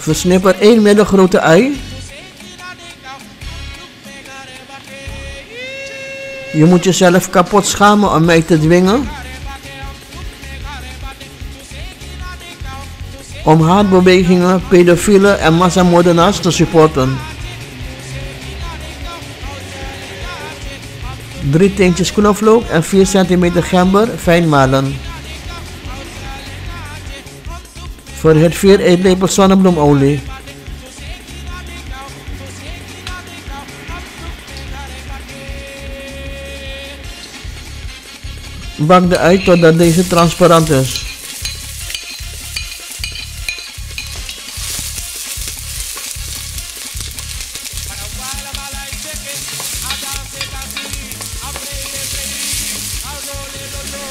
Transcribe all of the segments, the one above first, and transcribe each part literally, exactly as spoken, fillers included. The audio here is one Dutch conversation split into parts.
Versnipper één met een grote ei. Je moet jezelf kapot schamen om mij te dwingen. Om haatbewegingen, pedofielen en massamoordenaars te supporten. Drie teentjes knoflook en vier centimeter gember fijn malen. Verhit vier eetlepels zonnebloemolie. Bak de ei totdat deze transparant is.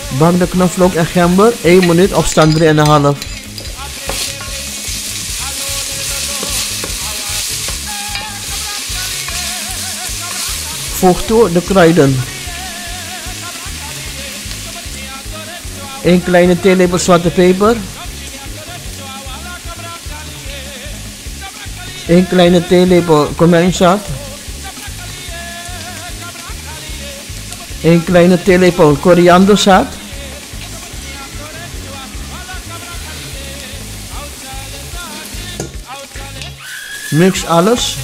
Bak de knoflook en gember één minuut op stand drie komma vijf. Voeg toe de kruiden. één kleine theelepel zwarte peper. één kleine theelepel komijnzaad. één kleine theelepel korianderzaad. Mix alles.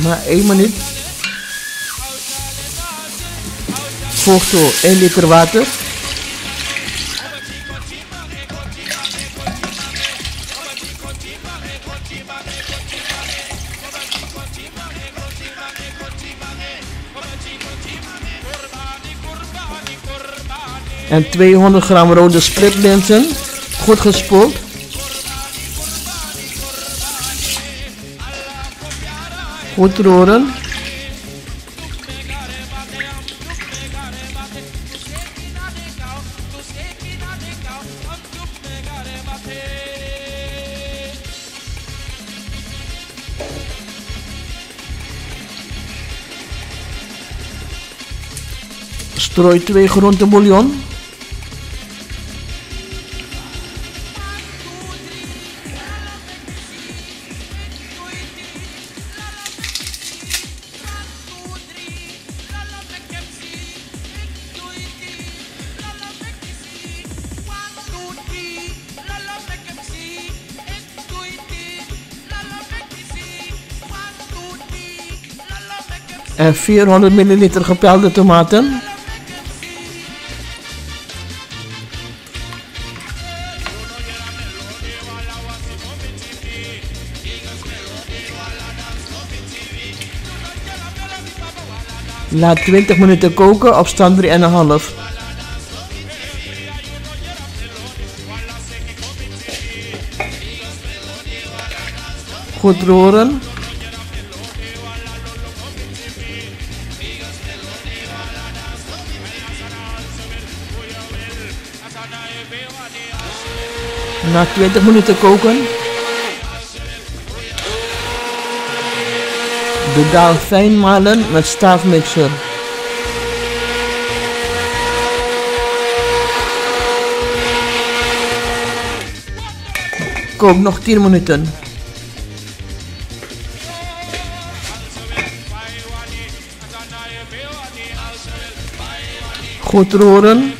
Maar één minuut. Voeg toe één liter water. En tweehonderd gram rode splitlinzen, goed gespoeld. Goed roeren. Strooi twee groenten bouillon. En vierhonderd milliliter gepelde tomaten. Laat twintig minuten koken op stand drie komma vijf. Goed roeren. Na twintig minuten koken. De daal fijn malen met staafmixer. Kook nog tien minuten. Goed roeren.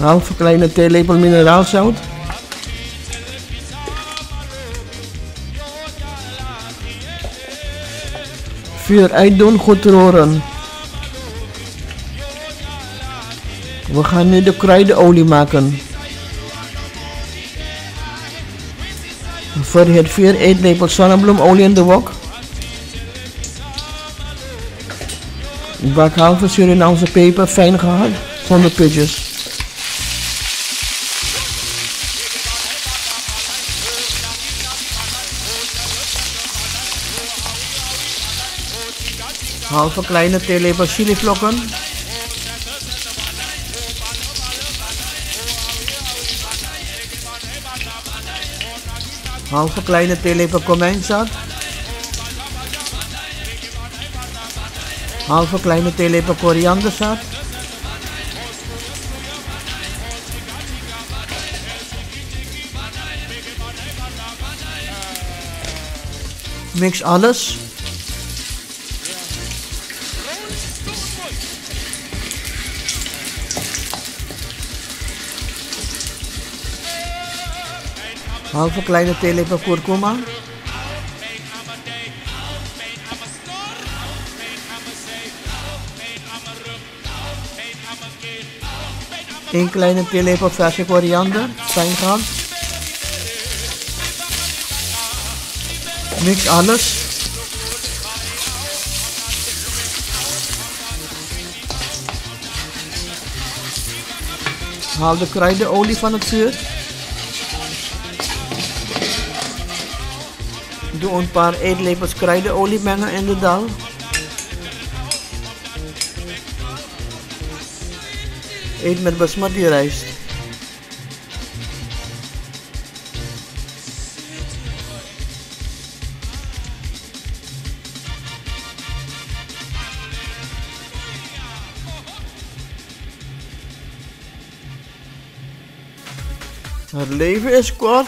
Halve kleine theelepel mineraalzout. Vuur uitdoen, goed roeren. We gaan nu de kruidenolie maken. Verhit vier eetlepels zonnebloemolie in de wok. Bak halve Surinaamse peper fijn gehakt zonder putjes. Halve kleine theelepel chilivlokken. Hou voor kleine Til even comment, chat. Hou voor kleine Til even koriander, chat. Mix alles. Halve kleine theelepel kurkuma. Een kleine theelepel verse koriander, fijngaan. Mix alles. Haal de kruidenolie van het vuur. Doe een paar eetlepels kruidenolie mengen in de dal. Eet met basmati rijst. Het leven is kort.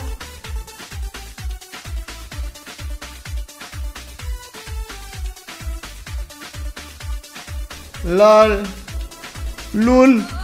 Lol. Lul.